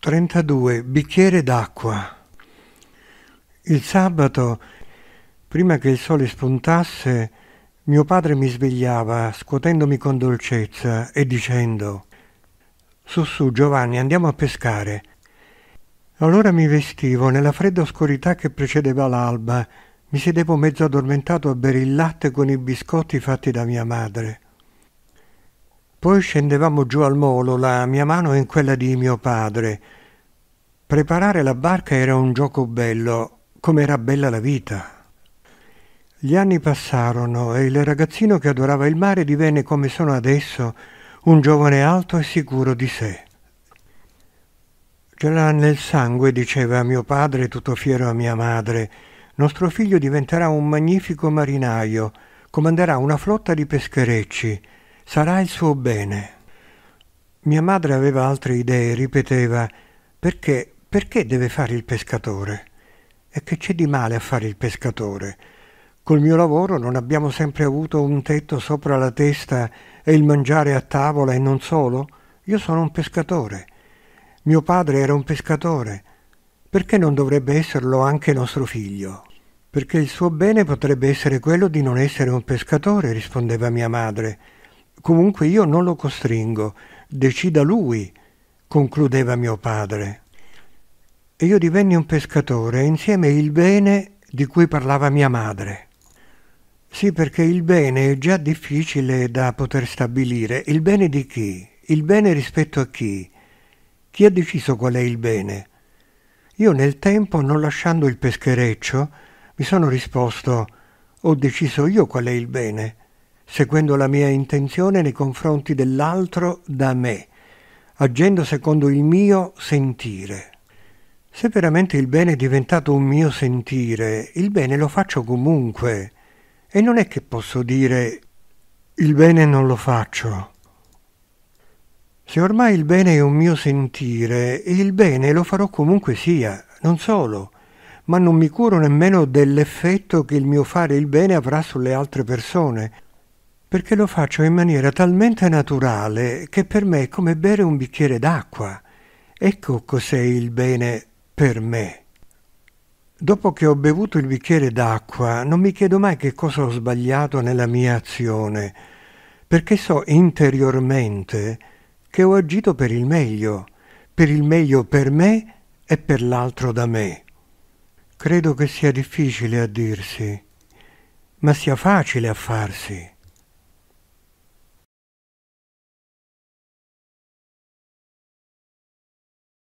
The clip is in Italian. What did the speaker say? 32. Bicchiere d'acqua. Il sabato, prima che il sole spuntasse, mio padre mi svegliava, scuotendomi con dolcezza e dicendo: «Su Giovanni, andiamo a pescare». Allora mi vestivo nella fredda oscurità che precedeva l'alba, mi sedevo mezzo addormentato a bere il latte con i biscotti fatti da mia madre. Poi scendevamo giù al molo, la mia mano in quella di mio padre. Preparare la barca era un gioco bello, come era bella la vita. Gli anni passarono e il ragazzino che adorava il mare divenne, come sono adesso, un giovane alto e sicuro di sé. «Ce l'ha nel sangue», diceva mio padre tutto fiero a mia madre, «nostro figlio diventerà un magnifico marinaio, comanderà una flotta di pescherecci. Sarà il suo bene». Mia madre aveva altre idee, ripeteva: «Perché deve fare il pescatore? E che c'è di male a fare il pescatore? Col mio lavoro non abbiamo sempre avuto un tetto sopra la testa e il mangiare a tavola e non solo? Io sono un pescatore. Mio padre era un pescatore. Perché non dovrebbe esserlo anche nostro figlio?» «Perché il suo bene potrebbe essere quello di non essere un pescatore», rispondeva mia madre. «Comunque io non lo costringo, decida lui», concludeva mio padre. E io divenni un pescatore, insieme il bene di cui parlava mia madre. Sì, perché il bene è già difficile da poter stabilire. Il bene di chi? Il bene rispetto a chi? Chi ha deciso qual è il bene? Io nel tempo, non lasciando il peschereccio, mi sono risposto: «Ho deciso io qual è il bene», seguendo la mia intenzione nei confronti dell'altro da me, agendo secondo il mio sentire. Se veramente il bene è diventato un mio sentire, il bene lo faccio comunque, e non è che posso dire «il bene non lo faccio». Se ormai il bene è un mio sentire, il bene lo farò comunque sia, non solo, ma non mi curo nemmeno dell'effetto che il mio fare il bene avrà sulle altre persone, perché lo faccio in maniera talmente naturale che per me è come bere un bicchiere d'acqua. Ecco cos'è il bene per me. Dopo che ho bevuto il bicchiere d'acqua, non mi chiedo mai che cosa ho sbagliato nella mia azione, perché so interiormente che ho agito per il meglio per me e per l'altro da me. Credo che sia difficile a dirsi, ma sia facile a farsi.